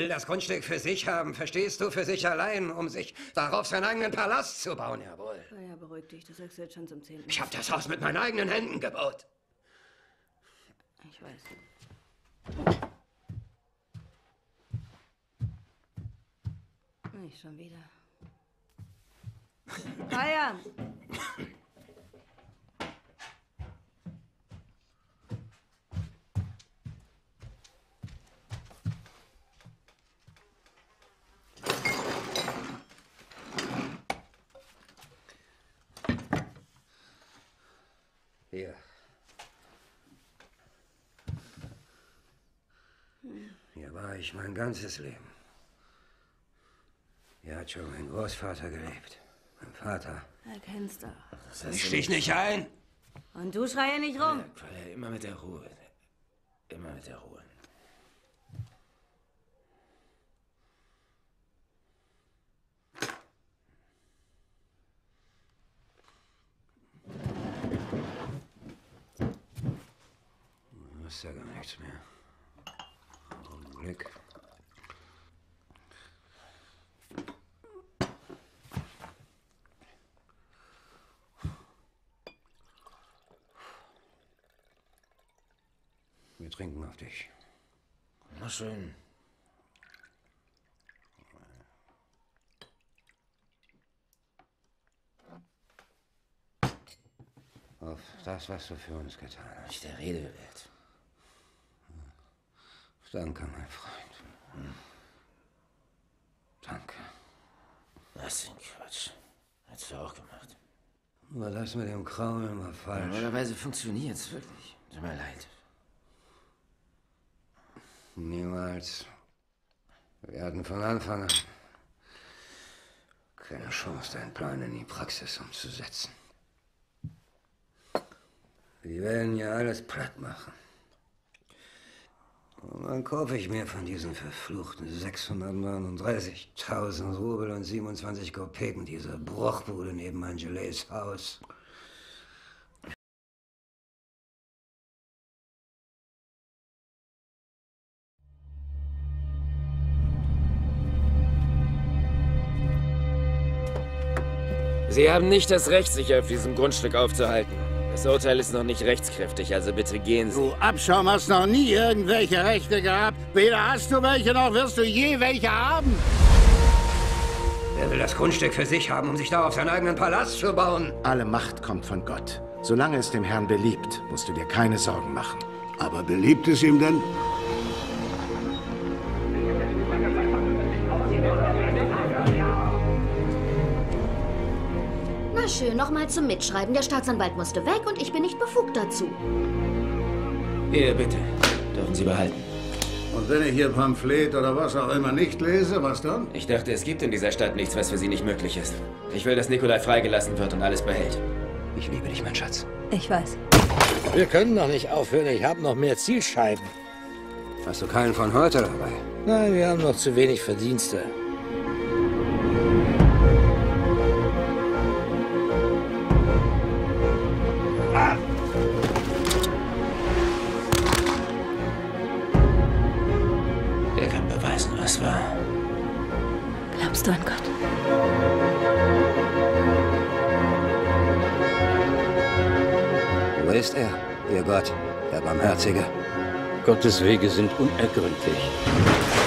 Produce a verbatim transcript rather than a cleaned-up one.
will das Grundstück für sich haben, verstehst du, für sich allein, um sich darauf seinen eigenen Palast zu bauen, jawohl. Na ja, beruhig dich, du sagst jetzt schon zum zehnten Ich habe das Haus mit meinen eigenen Händen gebaut. Ich weiß. Nicht schon wieder. Feiern! Hier. Hier war ich mein ganzes Leben. Hier hat schon mein Großvater gelebt. Mein Vater. Erkennst du. Das heißt, ich stich nicht ein. Und du schreie nicht rum. Ja, immer mit der Ruhe. Immer mit der Ruhe. Du hast ja gar nichts mehr. Augenblick. Wir trinken auf dich. Na schön. Auf das, was du für uns getan hast. Nicht der Rede wert. Danke, mein Freund. Hm. Danke. Was für ein Quatsch. Hättest du auch gemacht. Aber das mit dem Kraulen immer falsch. Normalerweise funktioniert es wirklich. Tut mir leid. Niemals. Wir hatten von Anfang an keine Chance, deinen Plan in die Praxis umzusetzen. Wir werden ja alles platt machen. Und dann kaufe ich mir von diesen verfluchten sechshundertneununddreißigtausend Rubel und siebenundzwanzig Kopeken diese Bruchbude neben Angeles Haus. Sie haben nicht das Recht, sich auf diesem Grundstück aufzuhalten. Das Urteil ist noch nicht rechtskräftig, also bitte gehen Sie. Du Abschaum hast noch nie irgendwelche Rechte gehabt. Weder hast du welche, noch wirst du je welche haben. Wer will das Grundstück für sich haben, um sich darauf seinen eigenen Palast zu bauen? Alle Macht kommt von Gott. Solange es dem Herrn beliebt, musst du dir keine Sorgen machen. Aber beliebt es ihm denn? Schön, nochmal zum Mitschreiben. Der Staatsanwalt musste weg und ich bin nicht befugt dazu. Hier, bitte. Dürfen Sie behalten. Und wenn ich Ihr Pamphlet oder was auch immer nicht lese, was dann? Ich dachte, es gibt in dieser Stadt nichts, was für Sie nicht möglich ist. Ich will, dass Nikolai freigelassen wird und alles behält. Ich liebe dich, mein Schatz. Ich weiß. Wir können noch nicht aufhören. Ich habe noch mehr Zielscheiben. Hast du keinen von heute dabei? Nein, wir haben noch zu wenig Verdienste. Glaubst du an Gott? Wo ist er, ihr Gott, der Barmherzige? Gottes Wege sind unergründlich.